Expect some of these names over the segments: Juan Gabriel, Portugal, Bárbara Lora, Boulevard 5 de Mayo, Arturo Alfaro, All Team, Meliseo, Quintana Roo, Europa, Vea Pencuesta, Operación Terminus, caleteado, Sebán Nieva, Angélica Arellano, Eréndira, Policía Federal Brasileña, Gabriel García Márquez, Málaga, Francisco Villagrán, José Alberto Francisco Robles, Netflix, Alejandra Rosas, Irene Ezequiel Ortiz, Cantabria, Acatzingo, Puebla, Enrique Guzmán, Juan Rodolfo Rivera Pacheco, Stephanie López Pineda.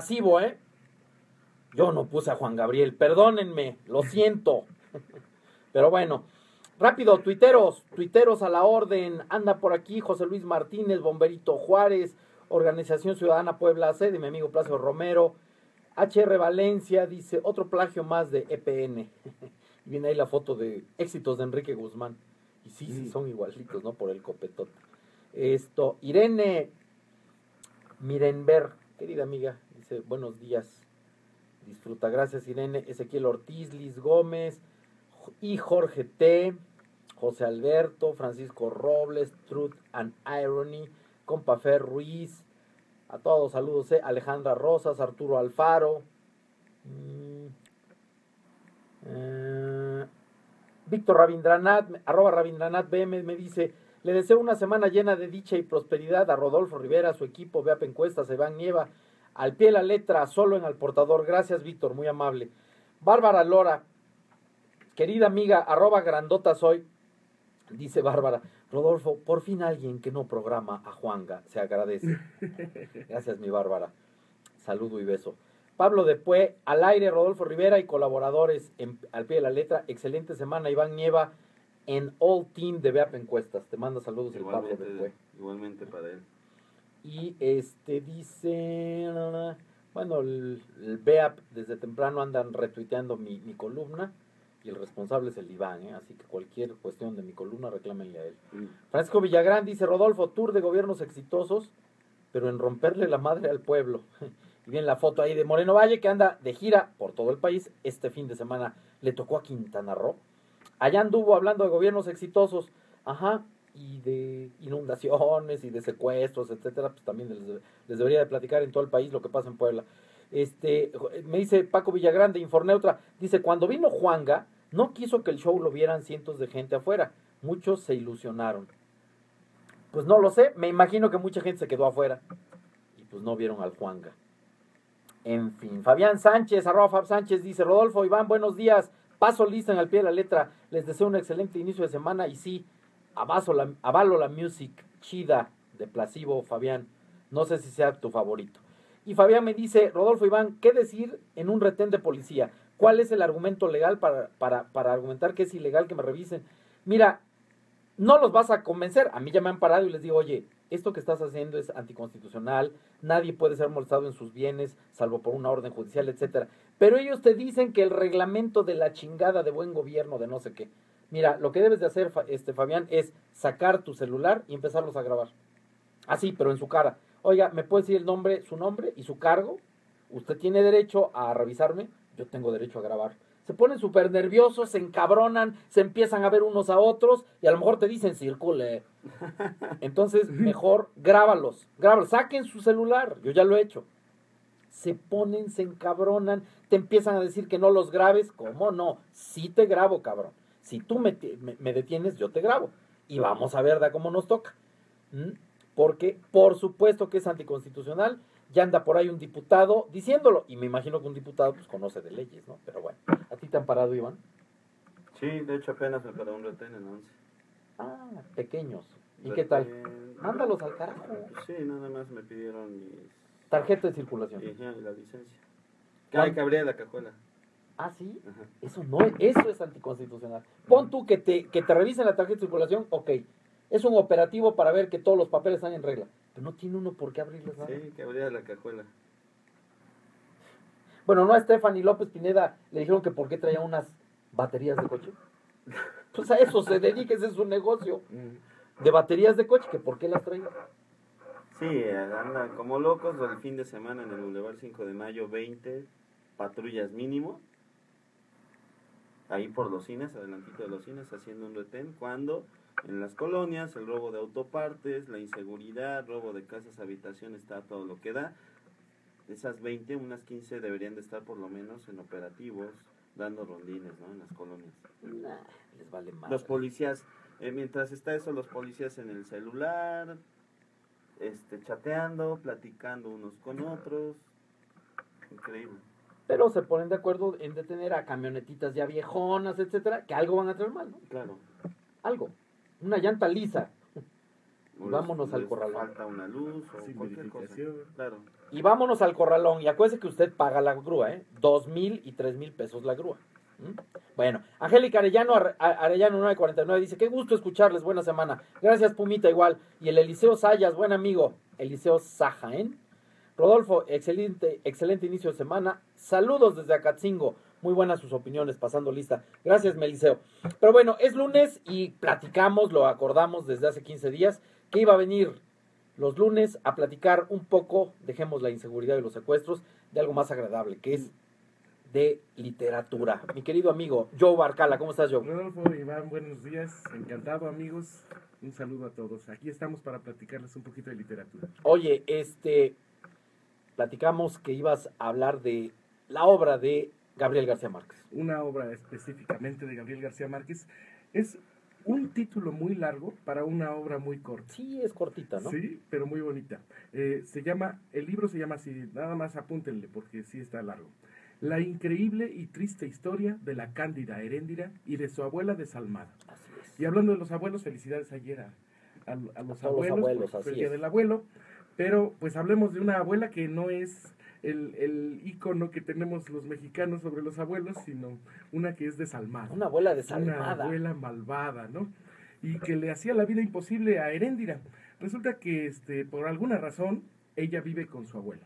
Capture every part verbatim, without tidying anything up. Masivo, ¿eh? Yo no puse a Juan Gabriel, perdónenme, lo siento. Pero bueno, rápido, tuiteros, tuiteros a la orden. Anda por aquí José Luis Martínez, Bomberito Juárez, Organización Ciudadana Puebla, sede de mi amigo Placio Romero. H R Valencia dice, otro plagio más de E P N. Y viene ahí la foto de éxitos de Enrique Guzmán. Y sí, sí, son igualitos, ¿no? Por el copetote. Esto, Irene Mirenber, querida amiga, dice, buenos días. Disfruta, gracias Irene. Ezequiel Ortiz, Liz Gómez y Jorge T, José Alberto, Francisco Robles, Truth and Irony, Compa Fer Ruiz, a todos saludos, eh. Alejandra Rosas, Arturo Alfaro, mm, eh, Víctor Ravindranath, arroba Ravindranath B M, me dice, le deseo una semana llena de dicha y prosperidad a Rodolfo Rivera, a su equipo, Vea Pencuesta, Sebán Nieva, al pie de la letra, solo en al portador. Gracias, Víctor, muy amable. Bárbara Lora, querida amiga, arroba grandota soy, dice Bárbara, Rodolfo, por fin alguien que no programa a Juanga, se agradece. Gracias, mi Bárbara. Saludo y beso. Pablo Depué, al aire, Rodolfo Rivera y colaboradores en, al pie de la letra. Excelente semana, Iván Nieva, en All Team de Vea Pencuestas. Te manda saludos el Pablo Depué. Igualmente para él. Y este dice, bueno, el, el Vea desde temprano andan retuiteando mi, mi columna. Y el responsable es el Iván, ¿eh? Así que cualquier cuestión de mi columna, reclámenle a él. Mm. Francisco Villagrán dice, Rodolfo, tour de gobiernos exitosos, pero en romperle la madre al pueblo. Y bien la foto ahí de Moreno Valle, que anda de gira por todo el país. Este fin de semana le tocó a Quintana Roo. Allá anduvo hablando de gobiernos exitosos, ajá, y de inundaciones, y de secuestros, etcétera. Pues también les, les debería de platicar en todo el país lo que pasa en Puebla. Este, me dice Paco Villagrande, Inforneutra, dice, cuando vino Juanga, no quiso que el show lo vieran cientos de gente afuera, muchos se ilusionaron. Pues no lo sé, me imagino que mucha gente se quedó afuera, y pues no vieron al Juanga. En fin, Fabián Sánchez, arroba Fab Sánchez, dice, Rodolfo, Iván, buenos días, paso listo en al pie de la letra, les deseo un excelente inicio de semana, y sí, avalo la, avalo la music chida de Placebo, Fabián, no sé si sea tu favorito. Y Fabián me dice, Rodolfo Iván, ¿qué decir en un retén de policía? ¿Cuál es el argumento legal para, para, para argumentar que es ilegal que me revisen? Mira, no los vas a convencer. A mí ya me han parado y les digo, oye, esto que estás haciendo es anticonstitucional, nadie puede ser molestado en sus bienes, salvo por una orden judicial, etcétera. Pero ellos te dicen que el reglamento de la chingada de buen gobierno de no sé qué. Mira, lo que debes de hacer, este, Fabián, es sacar tu celular y empezarlos a grabar. Así, pero en su cara. Oiga, ¿me puede decir el nombre, su nombre y su cargo? Usted tiene derecho a revisarme, yo tengo derecho a grabar. Se ponen súper nerviosos, se encabronan, se empiezan a ver unos a otros y a lo mejor te dicen, circule. Entonces, mejor grábalos, grábalos, saquen su celular, yo ya lo he hecho. Se ponen, se encabronan, te empiezan a decir que no los grabes. ¿Cómo no? Sí te grabo, cabrón. Si tú me, me, me detienes, yo te grabo. Y vamos a ver de cómo nos toca. ¿Mm? Porque por supuesto que es anticonstitucional, ya anda por ahí un diputado diciéndolo, y me imagino que un diputado pues conoce de leyes, ¿no? Pero bueno, ¿a ti te han parado, Iván? Sí, de hecho apenas me paró un retén en once. Ah, pequeños. ¿Y retén... qué tal? Mándalos al carajo. Sí, nada más me pidieron mis... tarjeta de circulación. Y la licencia. Ay, cabría la cajuela. Ah, ¿sí? Ajá. Eso no es, eso es anticonstitucional. Pon tú que te, que te revisen la tarjeta de circulación, ok. Es un operativo para ver que todos los papeles están en regla. Pero no tiene uno por qué abrirles nada. Sí, que abría la cajuela. Bueno, ¿no a Stephanie López Pineda le dijeron que por qué traía unas baterías de coche? Pues a eso se dedica, ese es su negocio. De baterías de coche, que por qué las traía. Sí, andan como locos el fin de semana en el Boulevard cinco de mayo, veinte patrullas mínimo. Ahí por los cines, adelantito de los cines, haciendo un retén. Cuando... en las colonias, el robo de autopartes, la inseguridad, robo de casas, habitación, está todo lo que da. Esas veinte, unas quince deberían de estar por lo menos en operativos, dando rondines, ¿no? En las colonias. Nah, les vale más. Los policías, eh, mientras está eso, los policías en el celular, este, chateando, platicando unos con otros. Increíble. Pero se ponen de acuerdo en detener a camionetitas ya viejonas, etcétera, que algo van a traer mal, ¿no? Claro. Algo. Una llanta lisa. O vámonos les, al les corralón. Falta una luz o sin cualquier cosa. Claro. Y vámonos al corralón. Y acuérdese que usted paga la grúa, ¿eh? Dos mil y tres mil pesos la grúa. ¿Mm? Bueno, Angélica Arellano, Arellano nueve cuarenta y nueve dice: qué gusto escucharles, buena semana. Gracias, Pumita, igual. Y el Eliseo Zayas, buen amigo. Eliseo Zajaén. Rodolfo, excelente, excelente inicio de semana. Saludos desde Acatzingo. Muy buenas sus opiniones, pasando lista. Gracias, Meliseo. Pero bueno, es lunes y platicamos, lo acordamos desde hace quince días, que iba a venir los lunes a platicar un poco, dejemos la inseguridad y los secuestros, de algo más agradable, que es de literatura. Mi querido amigo Joe Barcala, ¿cómo estás, Joe? Rodolfo, Iván, buenos días. Encantado, amigos. Un saludo a todos. Aquí estamos para platicarles un poquito de literatura. Oye, este, platicamos que ibas a hablar de la obra de Gabriel García Márquez. Una obra específicamente de Gabriel García Márquez. Es un título muy largo para una obra muy corta. Sí, es cortita, ¿no? Sí, pero muy bonita. Eh, se llama, el libro se llama así, nada más apúntenle porque sí está largo. La increíble y triste historia de la Cándida Eréndira y de su abuela desalmada. Así es. Y hablando de los abuelos, felicidades ayer a, a, a los a abuelos, los abuelos así el día es. Del abuelo. Pero pues hablemos de una abuela que no es el, el ícono que tenemos los mexicanos sobre los abuelos, sino una que es desalmada. Una abuela desalmada. Una abuela malvada, ¿no? Y que le hacía la vida imposible a Eréndira. Resulta que este, por alguna razón ella vive con su abuela.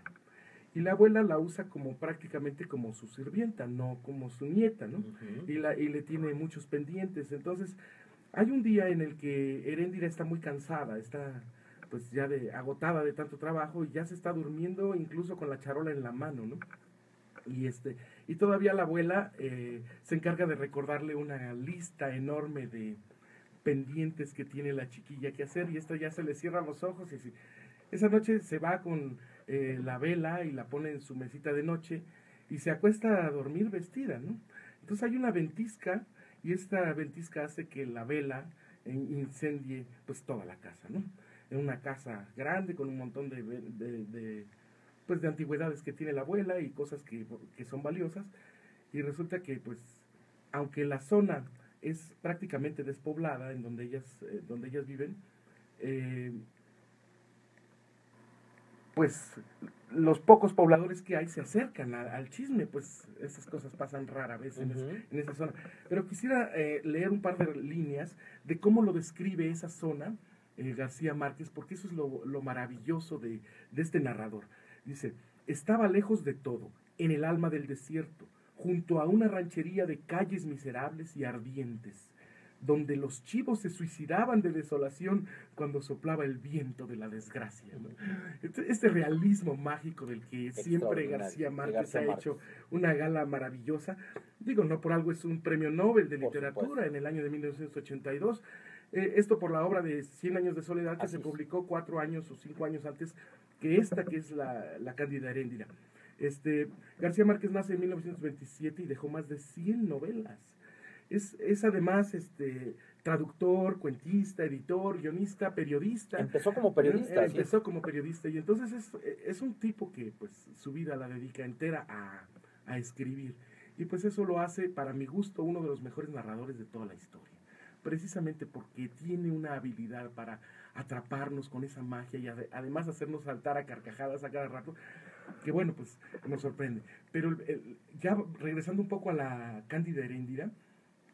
Y la abuela la usa como prácticamente como su sirvienta, no como su nieta, ¿no? Uh-huh. Y, la, y le tiene muchos pendientes. Entonces, hay un día en el que Eréndira está muy cansada, está pues ya de, agotada de tanto trabajo y ya se está durmiendo incluso con la charola en la mano, ¿no? Y, este, y todavía la abuela eh, se encarga de recordarle una lista enorme de pendientes que tiene la chiquilla que hacer y esto ya se le cierra los ojos y si, esa noche se va con Eh, la vela y la pone en su mesita de noche y se acuesta a dormir vestida, ¿no? Entonces hay una ventisca y esta ventisca hace que la vela incendie pues toda la casa, ¿no? En una casa grande con un montón de, de, de, pues, de antigüedades que tiene la abuela y cosas que, que son valiosas y resulta que pues aunque la zona es prácticamente despoblada en donde ellas, eh, donde ellas viven, eh, pues los pocos pobladores que hay se acercan a, al chisme, pues esas cosas pasan rara vez en, uh-huh. es, en esa zona. Pero quisiera eh, leer un par de líneas de cómo lo describe esa zona eh, García Márquez, porque eso es lo, lo maravilloso de, de este narrador. Dice, estaba lejos de todo, en el alma del desierto, junto a una ranchería de calles miserables y ardientes, donde los chivos se suicidaban de desolación cuando soplaba el viento de la desgracia, ¿no? Este, este realismo mágico del que siempre García Márquez García ha Márquez. hecho una gala maravillosa. Digo, no por algo es un premio Nobel de literatura en el año de mil novecientos ochenta y dos. Eh, esto por la obra de Cien años de soledad que Así se es. publicó cuatro años o cinco años antes que esta que es la, la Cándida Eréndira. Este, García Márquez nace en mil novecientos veintisiete y dejó más de cien novelas. Es, es además este traductor, cuentista, editor, guionista, periodista. Empezó como periodista. Eh, empezó como periodista y entonces es, es un tipo que pues su vida la dedica entera a, a escribir. Y pues eso lo hace, para mi gusto, uno de los mejores narradores de toda la historia. Precisamente porque tiene una habilidad para atraparnos con esa magia y ad, además hacernos saltar a carcajadas a cada rato. Que bueno, pues nos sorprende. Pero el, ya regresando un poco a la Cándida Eréndira,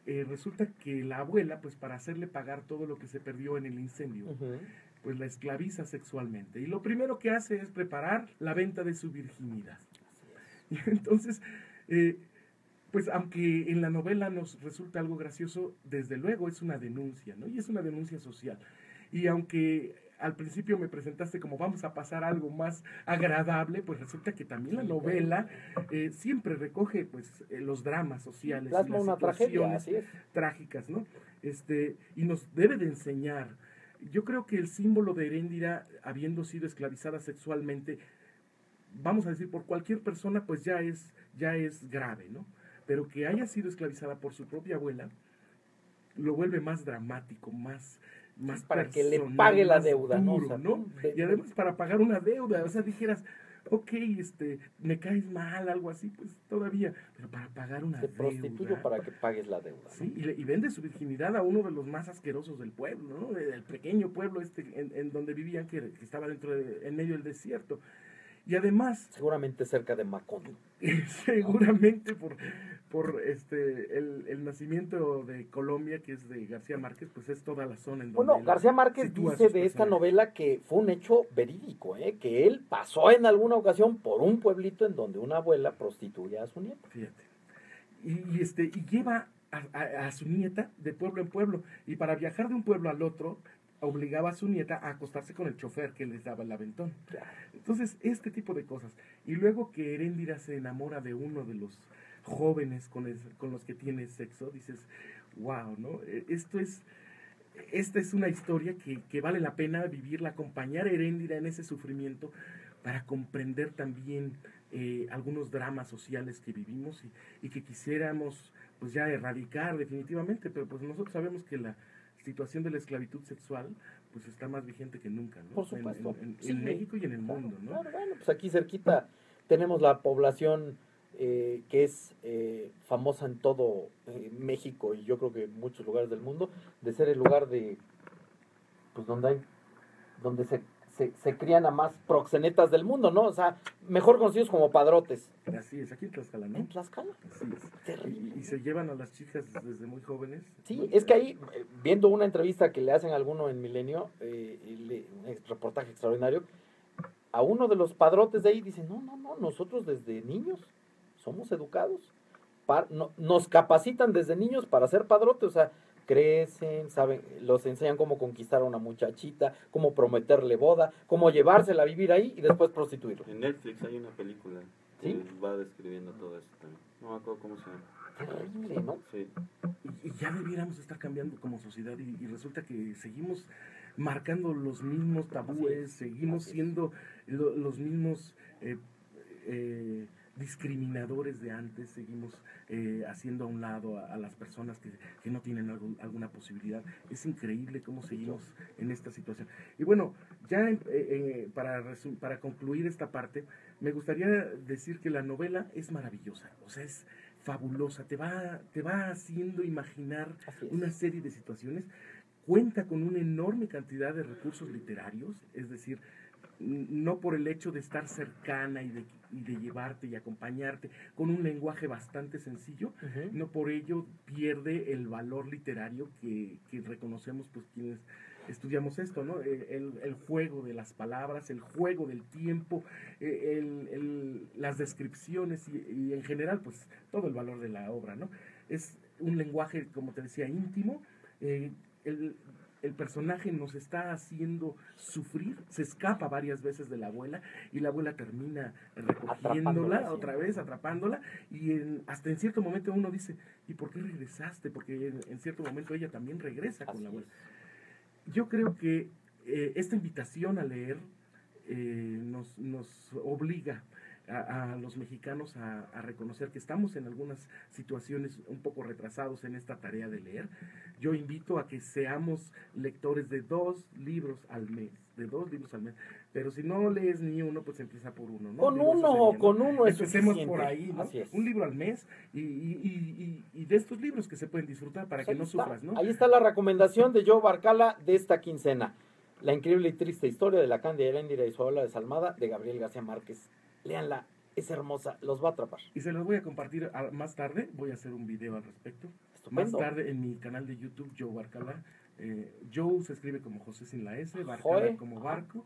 Eh, resulta que la abuela, pues para hacerle pagar todo lo que se perdió en el incendio, uh-huh. pues la esclaviza sexualmente. Y lo primero que hace es preparar la venta de su virginidad. Y entonces, eh, pues aunque en la novela nos resulta algo gracioso, desde luego es una denuncia, ¿no? Y es una denuncia social. Y aunque al principio me presentaste como vamos a pasar algo más agradable, pues resulta que también la novela eh, siempre recoge pues eh, los dramas sociales, plasma las una tragedia, así es. Trágicas, ¿no? Este, y nos debe de enseñar. Yo creo que el símbolo de Eréndira, habiendo sido esclavizada sexualmente, vamos a decir por cualquier persona, pues ya es, ya es grave, ¿no? Pero que haya sido esclavizada por su propia abuela, lo vuelve más dramático, más... más para personal, que le pague la deuda, duro, ¿no? O sea, ¿no? Y además para pagar una deuda, o sea, dijeras, ok, este, me caes mal, algo así, pues todavía, pero para pagar una deuda. Te prostituyo para que pagues la deuda. Sí, y, le, y vende su virginidad a uno de los más asquerosos del pueblo, ¿no? Del pequeño pueblo este en, en donde vivían, que, que estaba dentro de, en medio del desierto. Y además... seguramente cerca de Macondo. Seguramente por, por este el, el nacimiento de Colombia, que es de García Márquez, pues es toda la zona en donde... Bueno, García Márquez dice de esta novela que fue un hecho verídico, ¿eh? Que él pasó en alguna ocasión por un pueblito en donde una abuela prostituía a su nieta. Fíjate. Y, y, este, y lleva a, a, a su nieta de pueblo en pueblo. Y para viajar de un pueblo al otro... obligaba a su nieta a acostarse con el chofer que les daba el aventón. Entonces, este tipo de cosas. Y luego que Eréndira se enamora de uno de los jóvenes con, el, con los que tiene sexo, dices, wow, ¿no? Esto es, esta es una historia que, que vale la pena vivirla, acompañar a Eréndira en ese sufrimiento para comprender también eh, algunos dramas sociales que vivimos y, y que quisiéramos pues ya erradicar definitivamente, pero pues nosotros sabemos que la situación de la esclavitud sexual, pues está más vigente que nunca, ¿no? Por supuesto. En, en, en, sí, en México y en el claro, mundo, ¿no? Claro, bueno, pues aquí cerquita tenemos la población eh, que es eh, famosa en todo eh, México y yo creo que en muchos lugares del mundo, de ser el lugar de, pues donde hay, donde se, se, se crían a más proxenetas del mundo, ¿no? O sea, mejor conocidos como padrotes. Así es, aquí en Tlaxcala, ¿no? En Tlaxcala. Así es. Terrible. Y, y se llevan a las chicas desde muy jóvenes. Sí, bueno, es que ahí, viendo una entrevista que le hacen a alguno en Milenio, eh, un reportaje extraordinario, a uno de los padrotes de ahí dicen, no, no, no, nosotros desde niños somos educados. Para, no, nos capacitan desde niños para ser padrotes, o sea, crecen, saben, los enseñan cómo conquistar a una muchachita, cómo prometerle boda, cómo llevársela a vivir ahí y después prostituirla. En Netflix hay una película. ¿Sí? Va describiendo todo esto también. No me acuerdo cómo se llama. Terrible, ¿no? Sí. Y, y ya debiéramos estar cambiando como sociedad y, y resulta que seguimos marcando los mismos tabúes, seguimos siendo lo, los mismos eh, eh, discriminadores de antes, seguimos eh, haciendo a un lado a, a las personas que, que no tienen algo, alguna posibilidad. Es increíble cómo seguimos en esta situación. Y bueno, ya eh, eh, para, para concluir esta parte... me gustaría decir que la novela es maravillosa, o sea, es fabulosa, te va, te va haciendo imaginar una serie de situaciones, cuenta con una enorme cantidad de recursos literarios, es decir, no por el hecho de estar cercana y de, y de llevarte y acompañarte con un lenguaje bastante sencillo, uh-huh. no por ello pierde el valor literario que, que reconocemos pues quienes... estudiamos esto, ¿no? El, el juego de las palabras, el juego del tiempo, el, el, las descripciones y, y en general, pues, todo el valor de la obra, ¿no? Es un lenguaje, como te decía, íntimo. Eh, el, el personaje nos está haciendo sufrir, se escapa varias veces de la abuela y la abuela termina recogiéndola, otra vez atrapándola y en, hasta en cierto momento uno dice, ¿y por qué regresaste? Porque en, en cierto momento ella también regresa con la abuela. Yo creo que eh, esta invitación a leer eh, nos, nos obliga a, a los mexicanos a, a reconocer que estamos en algunas situaciones un poco retrasados en esta tarea de leer. Yo invito a que seamos lectores de dos libros al mes, de dos libros al mes. Pero si no lees ni uno, pues empieza por uno, ¿no? Con Digo, uno, sería, ¿no? con uno es Empecemos suficiente. por ahí, ¿no? Así es. Un libro al mes y, y, y, y de estos libros que se pueden disfrutar para que ahí no está. sufras, ¿no? Ahí está la recomendación de Joe Barcala de esta quincena. La increíble y triste historia de la Cándida Eréndira y su abuela desalmada de Gabriel García Márquez. Léanla, es hermosa, los va a atrapar. Y se los voy a compartir a, más tarde, voy a hacer un video al respecto. Estupendo. Más tarde en mi canal de YouTube, Joe Barcala. Eh, Joe se escribe como José sin la S, Barcala Joy. como barco.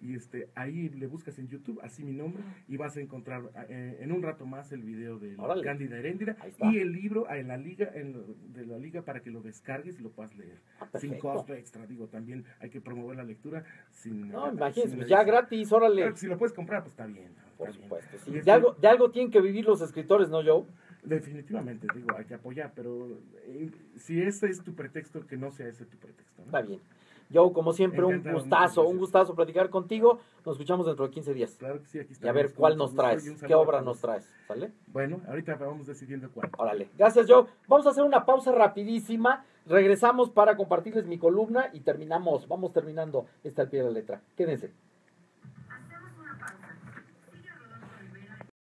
Y este, ahí le buscas en YouTube, así mi nombre, y vas a encontrar eh, en un rato más el video de la Cándida Eréndira y el libro en la liga en lo, de la liga para que lo descargues y lo puedas leer. Ah, sin costo extra, digo, también hay que promover la lectura sin... No, imagínense, ya gratis, órale. Claro, si lo puedes comprar, pues está bien. Por está supuesto, bien. Sí. De, este, algo, de algo tienen que vivir los escritores, ¿no, Joe? Definitivamente, digo, hay que apoyar, pero eh, si ese es tu pretexto, que no sea ese tu pretexto, ¿no? Está bien. Yo, como siempre, Encantado, un gustazo, un gustazo platicar contigo. Nos escuchamos dentro de quince días. Claro que sí, aquí está. Y a ver cuál nos traes, qué obra nos traes, ¿sale? Bueno, ahorita vamos decidiendo cuál. Órale, gracias, Joe. Vamos a hacer una pausa rapidísima. Regresamos para compartirles mi columna y terminamos, vamos terminando esta al pie de la letra. Quédense.